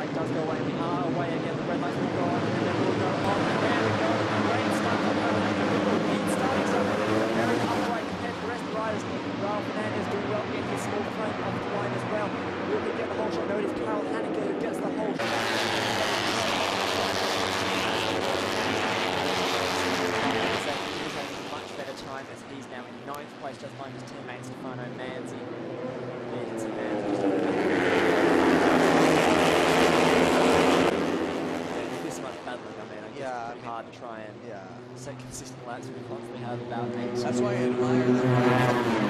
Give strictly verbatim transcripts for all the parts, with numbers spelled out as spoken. It does go away, we are away again, the red lights will go on, and it will go on, and there we go, the rain starts on Paranacic, the people keep starting something, very upright compared to the rest of the riders. Raúl Fernández doing well in his small frame of the line as well. We will get the whole shot, no, it is Carol Haneke who gets the whole shot. He's having a much better time as he's now in ninth place, just behind his teammate Stefano Manzi. Hard to try and yeah. set consistent laps we constantly have about things. That's why I admire them.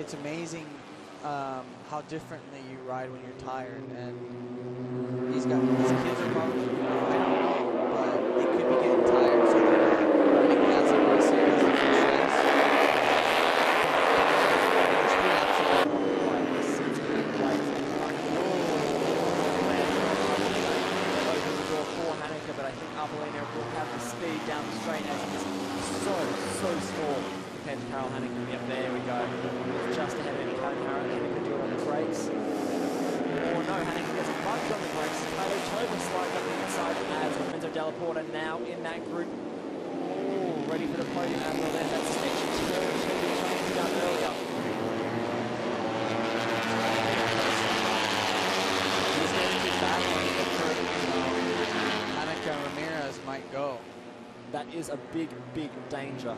It's amazing um, how differently you ride when you're tired, and he's got these kids are probably, you know, I don't know, but they could be getting tired, so they're not riding as aggressive as it makes sense. It's pretty absolutely open the door for Haneke, but I think Avalina will have the speed down the straight as he's so, so small. Carol Haneke, yep, there we go. Just ahead of Carol Haneke do it on the brakes. Or no, Haneke gets a bug on the brakes. Carlo Tobin slides up the inside as Lorenzo Dalla Porta now in that group. Ooh, ready for the podium as well. There's that suspension turn which had been changed up earlier. He's going to be back on the third. Haneke Ramirez might go. That is a big, big danger.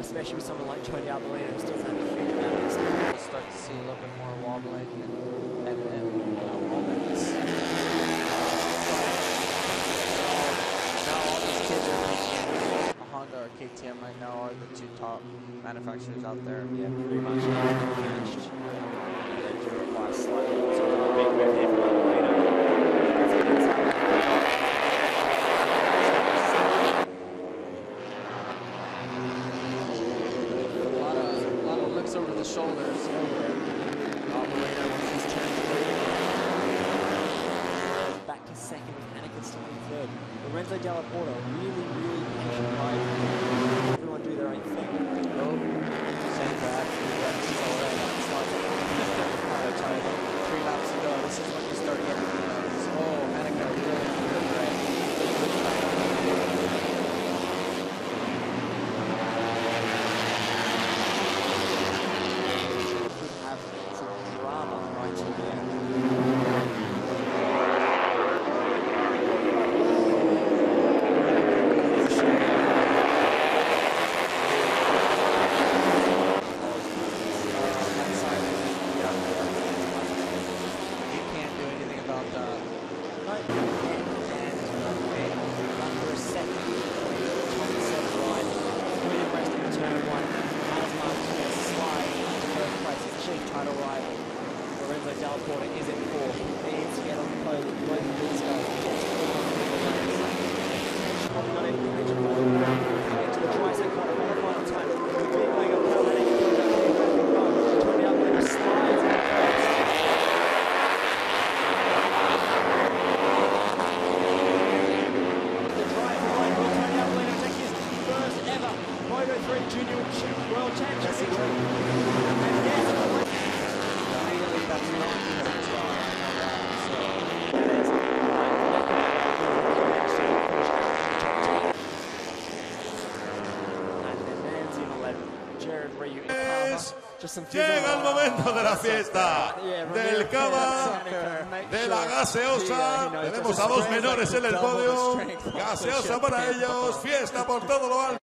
Especially with someone like Tony Avalina who's still having a huge amount of experience. We'll start to see a little bit more wobbling and, and, and uh, moments. Uh, now all these kids are Honda or K T M right now are the two top manufacturers out there. Yeah, pretty much. Lorenzo Dalla Porta, really, really patient ride. Everyone do their own thing. Oh, send back, it's all right. It's like a time. Three laps to go. This is when you start getting the nerves. Oh, Haneke really good ride. Could have some drama right here. That's not the right. señores, llega el momento de la fiesta, del cava, de la gaseosa. Tenemos a dos menores en el podio. Gaseosa para ellos, fiesta por todo lo alto.